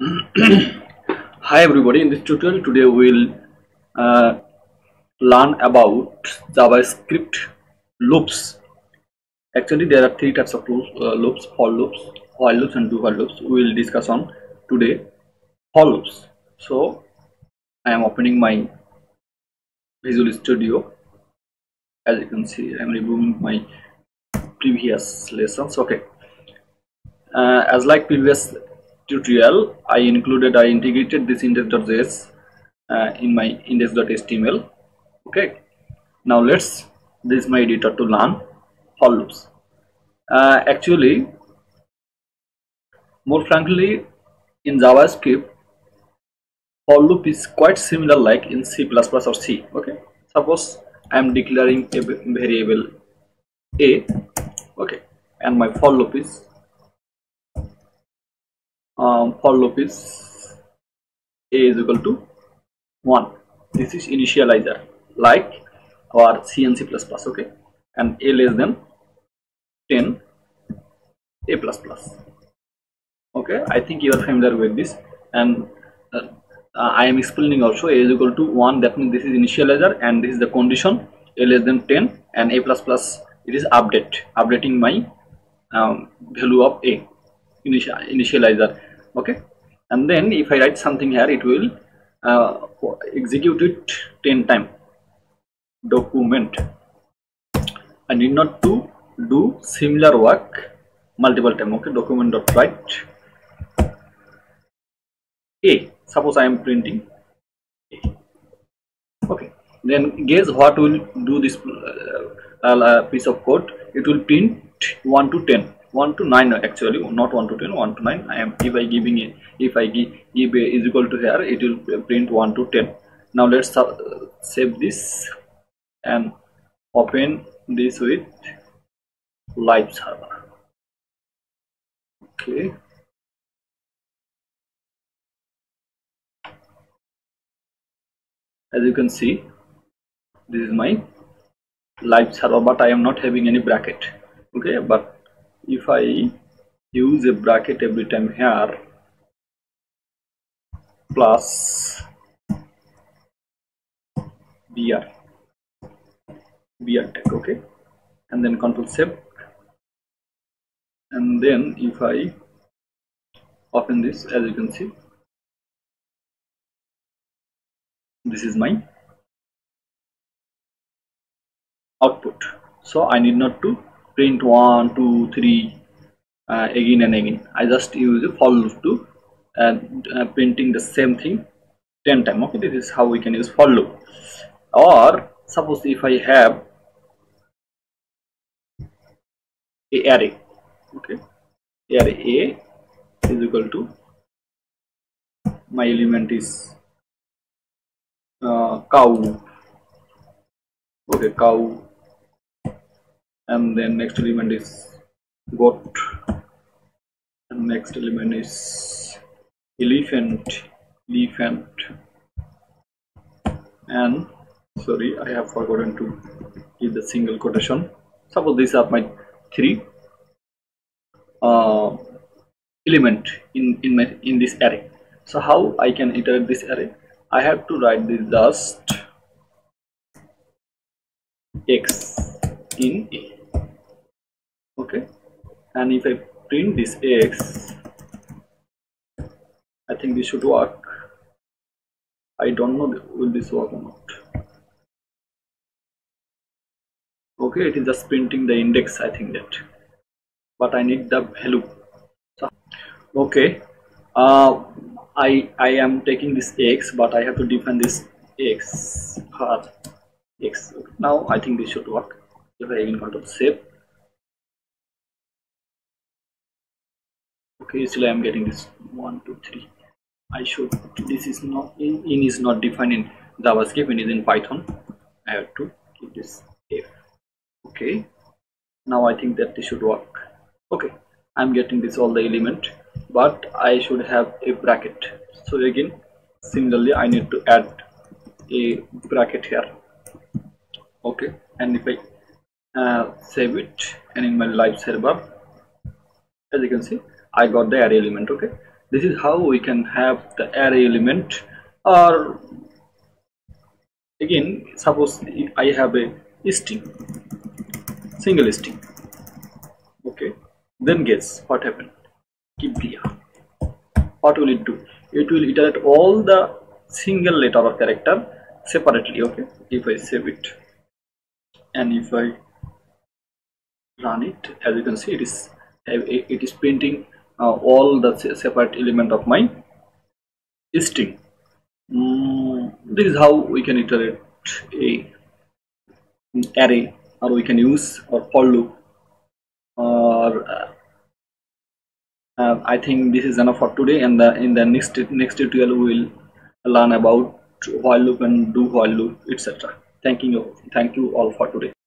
Hi everybody, in this tutorial today we'll learn about JavaScript loops. Actually there are three types of loops: for loops, while loops and do while loops. We will discuss on today for loops. So I am opening my Visual Studio. As you can see, I am removing my previous lessons. Okay, as like previous tutorial, I integrated this index.js in my index.html. okay, now this is my editor to learn for loops. Actually, more frankly, in JavaScript for loop is quite similar like in C++ or C. okay, suppose I am declaring a variable a, okay, and my for loop is a is equal to 1. This is initializer like our C and C++, okay, and a less than 10 a++. Okay, I think you are familiar with this, and I am explaining also a is equal to 1, that means this is initializer and this is the condition, a less than 10, and a++, it is updating my value of a, initializer. Okay, and then if I write something here, it will execute it 10 times. Document. I need not to do similar work multiple times. Okay, document.write a. Suppose I am printing a. Okay, then guess what will do this piece of code? It will print 1 to 10. 1 to 9, actually not 1 to 10, 1 to 9. I am, if I give a is equal to here, it will print 1 to 10. Now let's save this and open this with live server. Okay, as you can see, this is my live server, but I am not having any bracket. Okay, but if I use a bracket every time here, plus br tag, okay, and then control save, and then if I open this, as you can see, this is my output. So I need not to print 1, 2, 3 again and again. I just use a for loop to printing the same thing 10 times. Okay, this is how we can use for loop. Or suppose if I have a array, okay, array a is equal to my element is cow. Okay, cow. And then next element is goat, and next element is elephant, and sorry, I have forgotten to give the single quotation. Suppose these are my three element in this array. So how I can iterate this array? I have to write this just x in a. Okay, and if I print this x, I think this should work. I don't know will this work or not. Okay, it is just printing the index, I think that, but I need the value. So, okay, I am taking this x, but I have to define this x for x. Okay, now I think this should work. If I even control save. Okay, still I am getting this 1, 2, 3. I should. This is not in is not defined in JavaScript. It is in Python. I have to give this F. Okay. Now I think that this should work. Okay. I am getting this all the element, but I should have a bracket. So again, similarly, I need to add a bracket here. Okay. And if I save it, and in my live server, as you can see, I got the array element. Okay, This is how we can have the array element. Or again, suppose if I have a string, single string, okay, then guess what happened? Kibria. What will it do? It will iterate all the single letter or character separately. Okay, if I save it and if I run it, as you can see, it is printing all the separate element of my string. This is how we can iterate an array, or we can use or for loop. Or I think this is enough for today, and in the next tutorial we will learn about while loop and do while loop, etc. Thank you all for today.